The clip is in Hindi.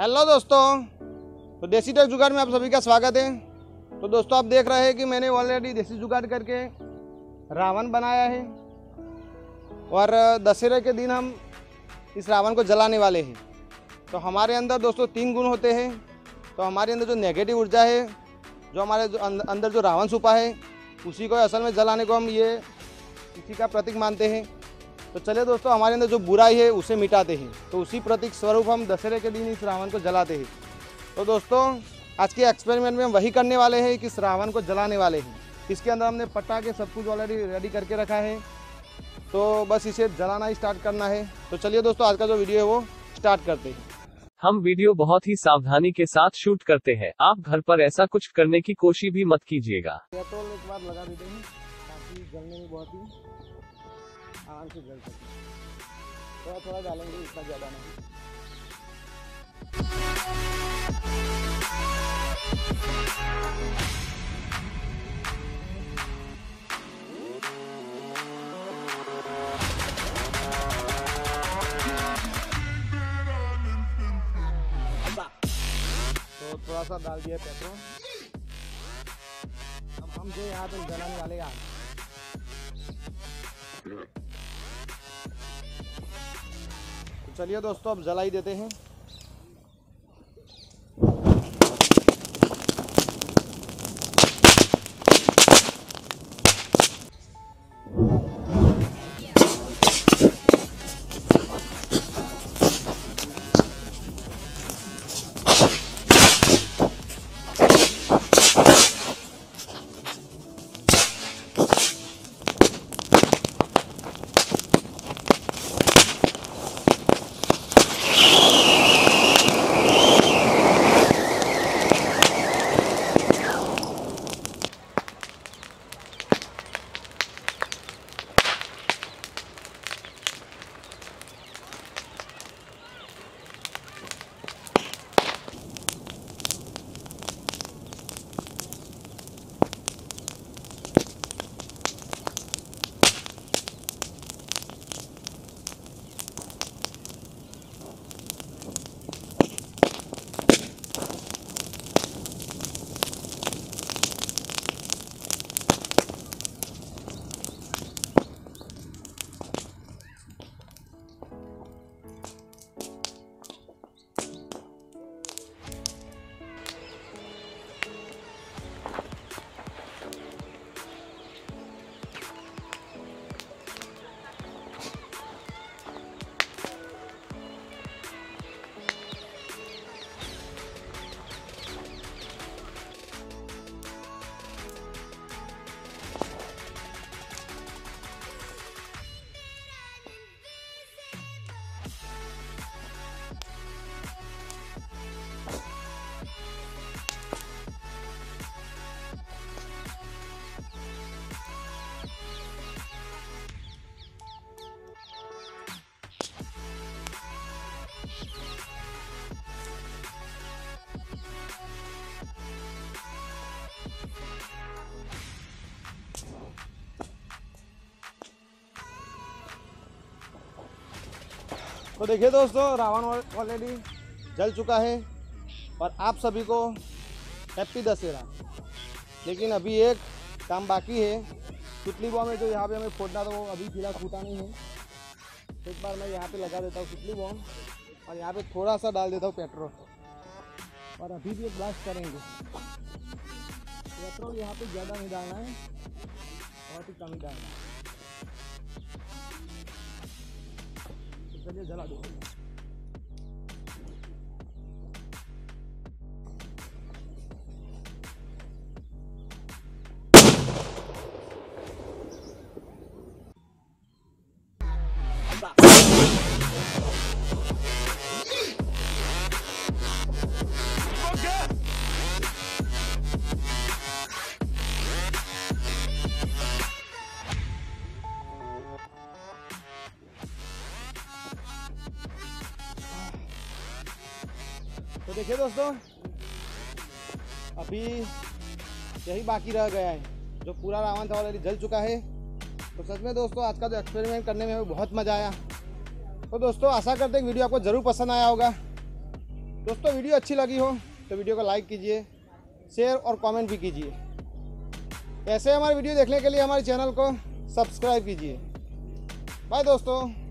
हेलो दोस्तों, तो देसी टेक जुगाड़ में आप सभी का स्वागत है। तो दोस्तों आप देख रहे हैं कि मैंने ऑलरेडी देसी जुगाड़ करके रावण बनाया है और दशहरा के दिन हम इस रावण को जलाने वाले हैं। तो हमारे अंदर दोस्तों तीन गुण होते हैं। तो हमारे अंदर जो नेगेटिव ऊर्जा है, जो हमारे अंदर जो रावण छुपा है, उसी को असल में जलाने को हम ये इसी का प्रतीक मानते हैं। तो चलिए दोस्तों, हमारे अंदर जो बुराई है उसे मिटाते हैं। तो उसी प्रतीक स्वरूप हम दशहरे के दिन इस रावण को जलाते हैं। तो दोस्तों आज के एक्सपेरिमेंट में हम वही करने वाले हैं कि इस रावण को जलाने वाले हैं। इसके अंदर हमने पटाखे सब कुछ ऑलरेडी रेडी करके रखा है, तो बस इसे जलाना ही स्टार्ट करना है। तो चलिए दोस्तों आज का जो वीडियो है वो स्टार्ट करते हैं। हम वीडियो बहुत ही सावधानी के साथ शूट करते हैं, आप घर पर ऐसा कुछ करने की कोशिश भी मत कीजिएगा। पेट्रोल एक बार लगा देते हैं ताकि जलने में बहुत ही आराम से जल सके। थोड़ा थोड़ा डालेंगे, इतना ज़्यादा नहीं। थोड़ा सा डाल दिया पेट्रोल। अब हम जो यहाँ पे जलाने वाले हैं, तो चलिए दोस्तों अब जला ही देते हैं। तो देखिए दोस्तों, रावण ऑलरेडी जल चुका है और आप सभी को हैप्पी दशहरा। लेकिन अभी एक काम बाकी है, पिटली बॉम है जो यहाँ पे हमें फोड़ना था, वो अभी फिलहाल फूटा नहीं है। एक बार मैं यहाँ पे लगा देता हूँ पिटली बॉम और यहाँ पे थोड़ा सा डाल देता हूँ पेट्रोल और अभी भी एक ब्लास्ट करेंगे। पेट्रोल यहाँ पर ज़्यादा नहीं डालना है, बहुत ही कम ही डालना है। चलिए जला दो। तो देखिए दोस्तों, अभी यही बाकी रह गया है, जो पूरा रावण था ऑलरेडी जल चुका है। तो सच में दोस्तों आज का जो एक्सपेरिमेंट करने में हमें बहुत मज़ा आया। तो दोस्तों आशा करते हैं वीडियो आपको ज़रूर पसंद आया होगा। दोस्तों वीडियो अच्छी लगी हो तो वीडियो को लाइक कीजिए, शेयर और कमेंट भी कीजिए। ऐसे हमारे वीडियो देखने के लिए हमारे चैनल को सब्सक्राइब कीजिए। बाय दोस्तों।